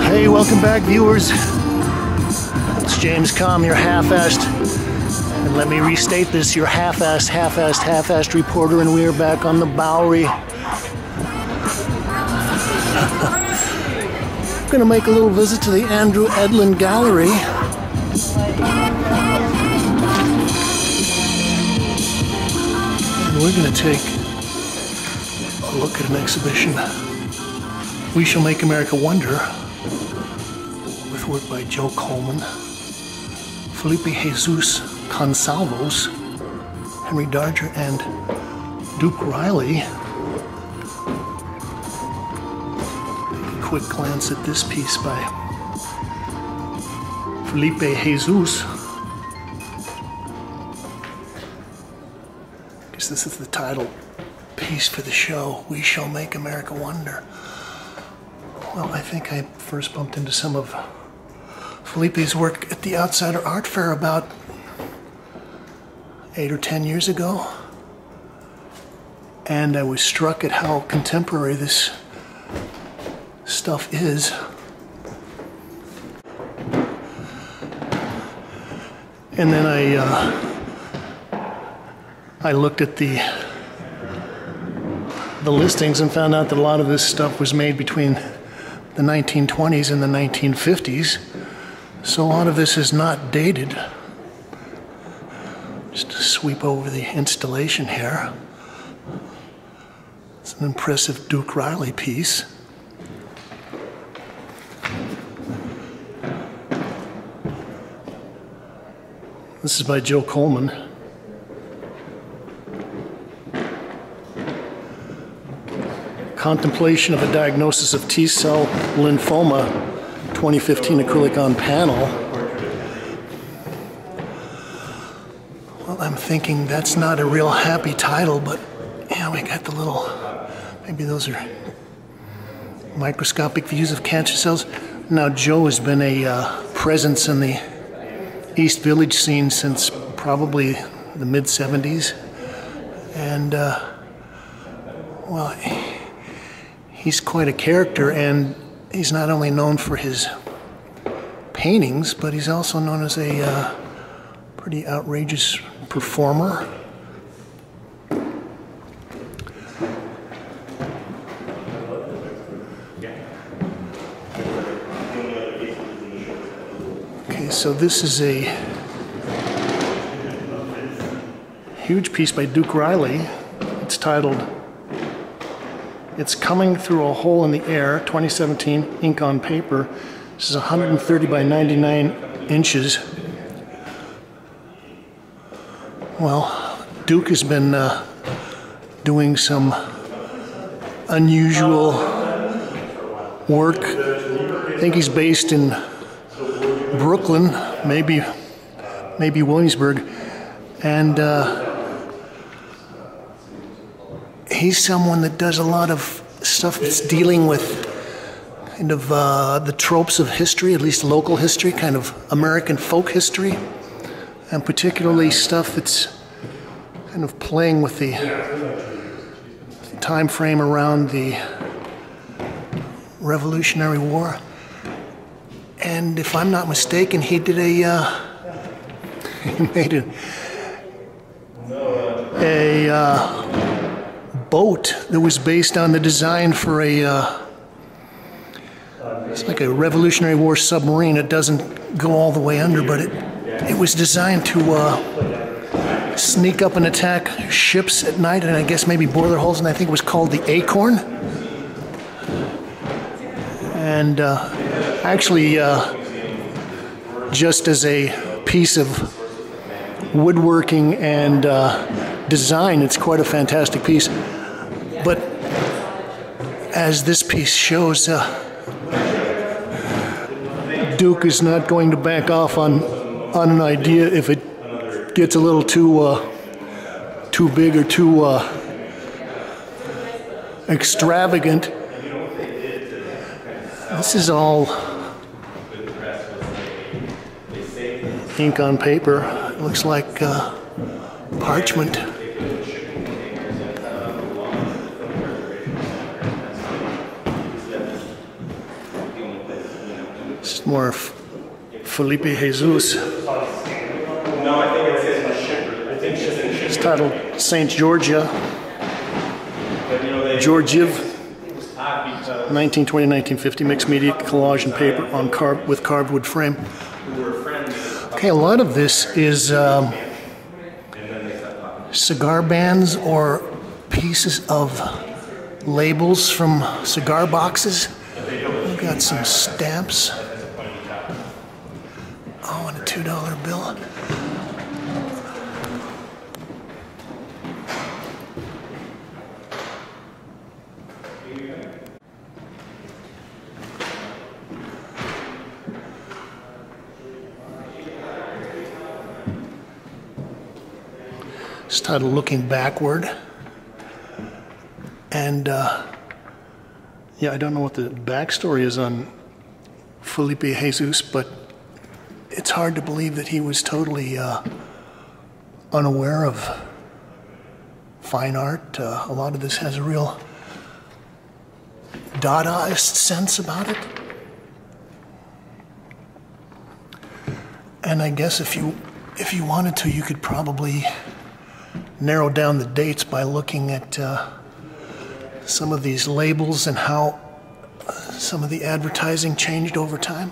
Hey, welcome back, viewers. It's James Kalm, your half-assed, and let me restate this, your half-assed reporter, and we are back on the Bowery. I'm gonna make a little visit to the Andrew Edlin Gallery. And we're gonna take a look at an exhibition, We Shall Make America Wonder, with work by Joe Coleman, Felipe Jesus Consalvos, Henry Darger, and Duke Riley. Take a quick glance at this piece by Felipe Jesus. I guess this is the title piece for the show, We Shall Make America Wonder. Well, I think I first bumped into some of Felipe's work at the Outsider Art Fair about 8 or 10 years ago, and I was struck at how contemporary this stuff is. And then I looked at the listings and found out that a lot of this stuff was made between the 1920s and the 1950s, so a lot of this is not dated. Just to sweep over the installation here, it's an impressive Duke Riley piece. This is by Joe Coleman. Contemplation of a Diagnosis of T-cell Lymphoma, 2015 acrylic on panel. Well, I'm thinking that's not a real happy title, but yeah, we got the little, maybe those are microscopic views of cancer cells. Now, Joe has been a presence in the East Village scene since probably the mid-70s, and well, he's quite a character, and he's not only known for his paintings, but he's also known as a pretty outrageous performer. Okay, so this is a huge piece by Duke Riley. It's titled It's Coming Through a Hole in the Air, 2017, ink on paper. This is 130 by 99 inches. Well, Duke has been doing some unusual work. I think he's based in Brooklyn, maybe Williamsburg, and he's someone that does a lot of stuff that's dealing with kind of the tropes of history, at least local history, kind of American folk history, and particularly stuff that's kind of playing with the time frame around the Revolutionary War. And if I'm not mistaken, he did a he made a boat that was based on the design for a it's like a Revolutionary War submarine. It doesn't go all the way under, but it was designed to sneak up and attack ships at night, and I guess maybe boiler holes, and I think it was called the Acorn. And actually, just as a piece of woodworking and design. It's quite a fantastic piece. But as this piece shows, Duke is not going to back off on an idea if it gets a little too big or too extravagant. This is all ink on paper. It looks like parchment. It's more Felipe Jesus. It's titled St. Georgia, Georgiev, 1920-1950, mixed media collage and paper on with carved wood frame. Okay, a lot of this is cigar bands or pieces of labels from cigar boxes. We've got some stamps. Oh, and a $2 bill. It's titled Looking Backward. And yeah, I don't know what the backstory is on Felipe Jesus, but it's hard to believe that he was totally unaware of fine art. A lot of this has a real Dadaist sense about it. And I guess if you wanted to, you could probably narrow down the dates by looking at some of these labels and how some of the advertising changed over time.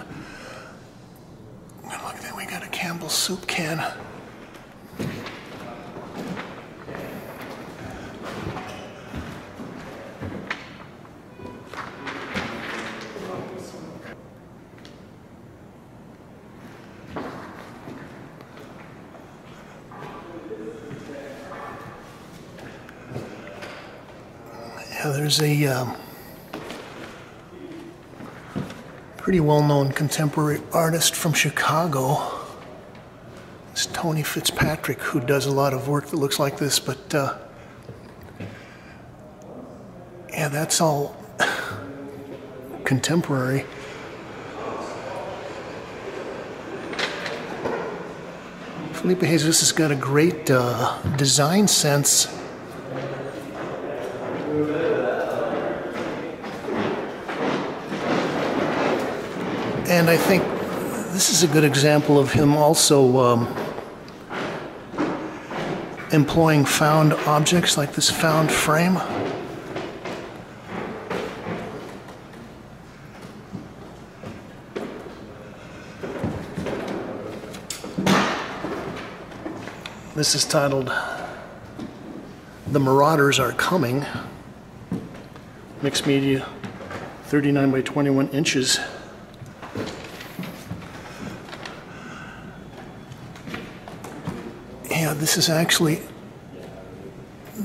Look at that, we got a Campbell's soup can. There's a pretty well-known contemporary artist from Chicago. It's Tony Fitzpatrick, who does a lot of work that looks like this, but yeah, that's all contemporary. Felipe Jesus has got a great design sense. And I think this is a good example of him also employing found objects like this found frame. This is titled The Marauders Are Coming, mixed media, 39 by 21 inches. This is actually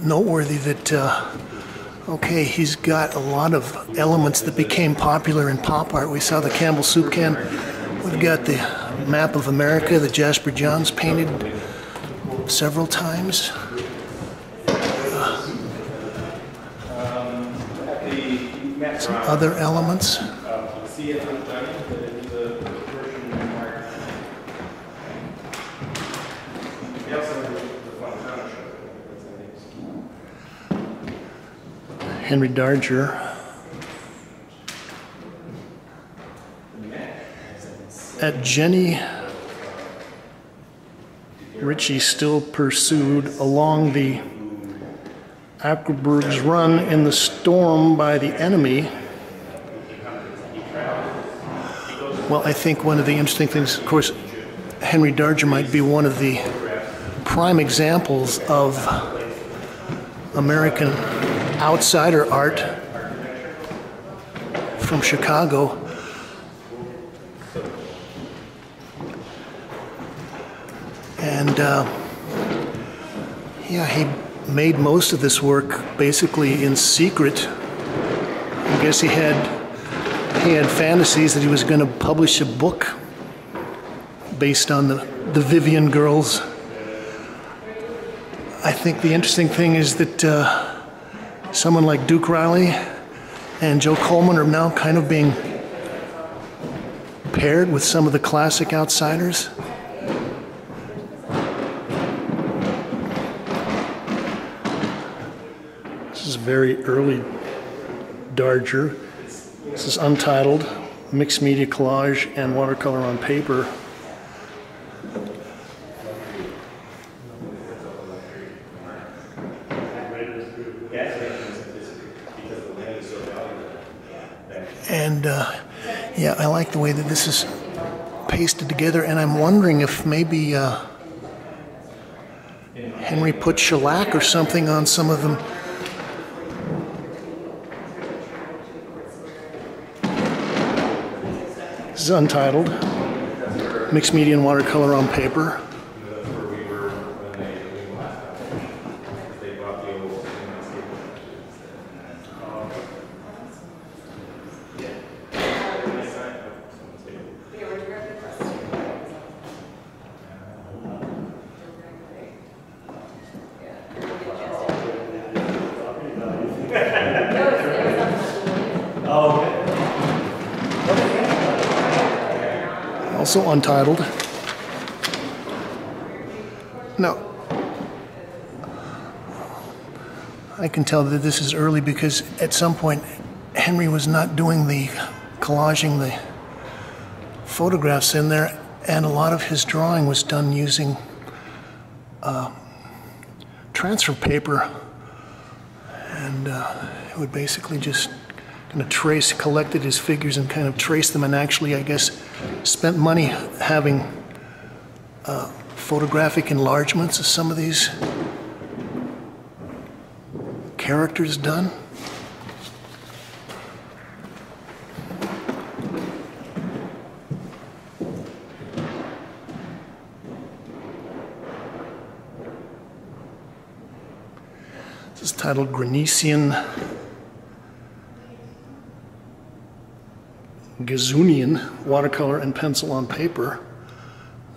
noteworthy that, okay, he's got a lot of elements that became popular in pop art. We saw the Campbell soup can. We've got the map of America that Jasper Johns painted several times. Some other elements. Henry Darger. At Jenny Ritchie still pursued along the Ackerberg's run in the storm by the enemy. Well, I think one of the interesting things, of course, Henry Darger might be one of the prime examples of American outsider art from Chicago. And yeah, he made most of this work basically in secret. I guess he had fantasies that he was going to publish a book based on the Vivian girls. I think the interesting thing is that someone like Duke Riley and Joe Coleman are now kind of being paired with some of the classic outsiders. This is very early Darger. This is untitled, mixed media collage and watercolor on paper. And yeah, I like the way that this is pasted together, and I'm wondering if maybe Henry put shellac or something on some of them. This is untitled, mixed media and watercolor on paper. Also untitled. No. I can tell that this is early because at some point Henry was not doing the collaging the photographs in there, and a lot of his drawing was done using transfer paper, and it would basically just kind of trace, collected his figures and kind of traced them, and actually, I guess, spent money having photographic enlargements of some of these characters done. This is titled Grenician Gazunian, watercolor and pencil on paper.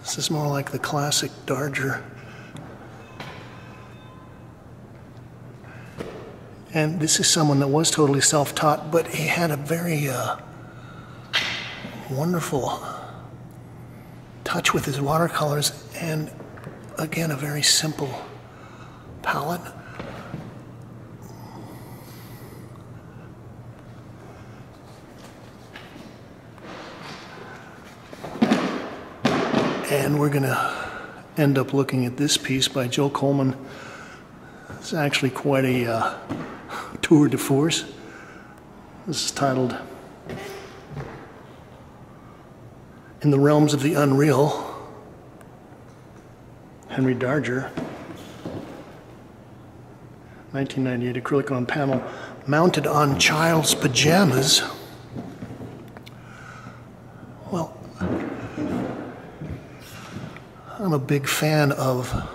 This is more like the classic Darger. And this is someone that was totally self-taught, but he had a very wonderful touch with his watercolors, and again, a very simple palette. And we're going to end up looking at this piece by Joe Coleman. It's actually quite a tour de force. This is titled In the Realms of the Unreal, Henry Darger, 1998, acrylic on panel, mounted on child's pajamas. Well, I'm a big fan of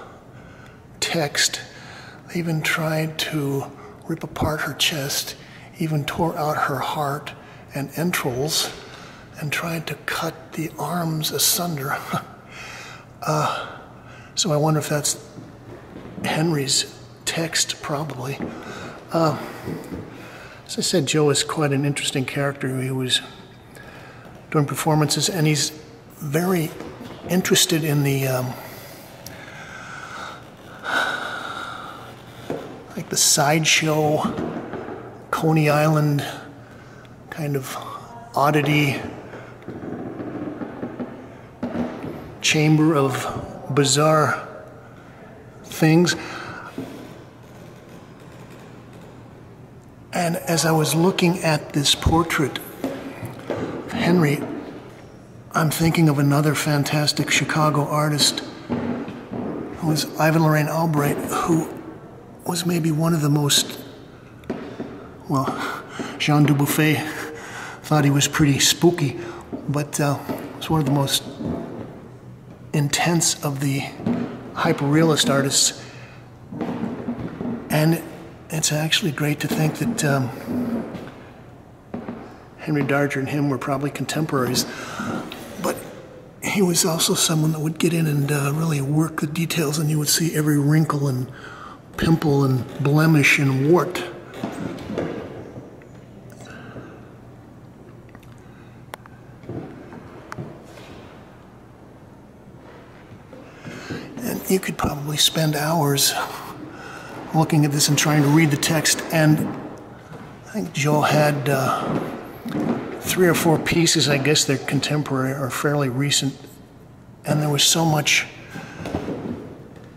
text. They even tried to rip apart her chest, even tore out her heart and entrails, and tried to cut the arms asunder. So I wonder if that's Henry's text, probably. As I said, Joe is quite an interesting character. He was doing performances, and he's very interested in the like the sideshow, Coney Island kind of oddity, chamber of bizarre things. And as I was looking at this portrait of Henry, I'm thinking of another fantastic Chicago artist who was Ivan Lorraine Albright, who was maybe one of the most, well, Jean Dubuffet thought he was pretty spooky, but was one of the most intense of the hyper-realist artists. And it's actually great to think that Henry Darger and him were probably contemporaries. But he was also someone that would get in and really work the details, and you would see every wrinkle and pimple and blemish and wart. And you could probably spend hours looking at this and trying to read the text. And I think Joe had three or four pieces, I guess they're contemporary or fairly recent, and there was so much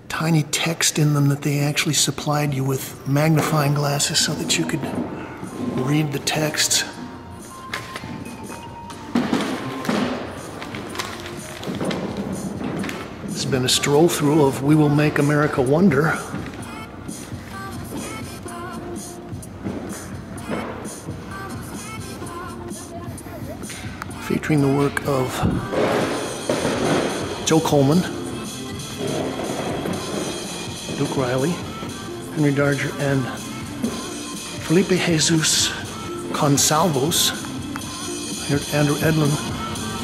tiny text in them that they actually supplied you with magnifying glasses so that you could read the text. It's been a stroll through of We Will Make America Wonder. Featuring the work of Joe Coleman, Duke Riley, Henry Darger, and Felipe Jesus Consalvos, here at Andrew Edlin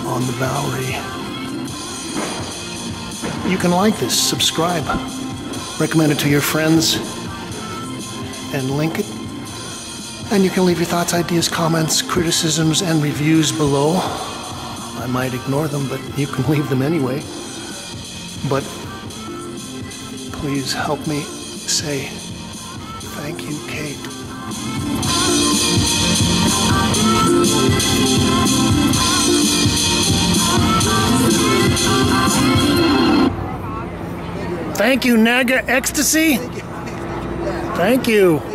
on the Bowery. You can like this, subscribe, recommend it to your friends, and link it. And you can leave your thoughts, ideas, comments, criticisms, and reviews below. I might ignore them, but you can leave them anyway. But please help me say thank you, Kate. Thank you, Naga Ecstasy. Thank you.